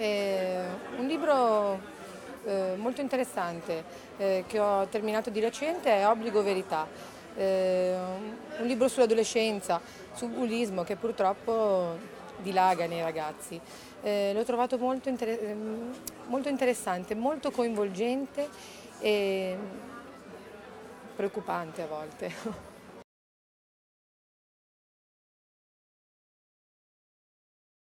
È un libro molto interessante che ho terminato di recente, è Obbligo Verità, un libro sull'adolescenza, sul bullismo che purtroppo dilaga nei ragazzi. L'ho trovato molto interessante, molto coinvolgente e preoccupante a volte.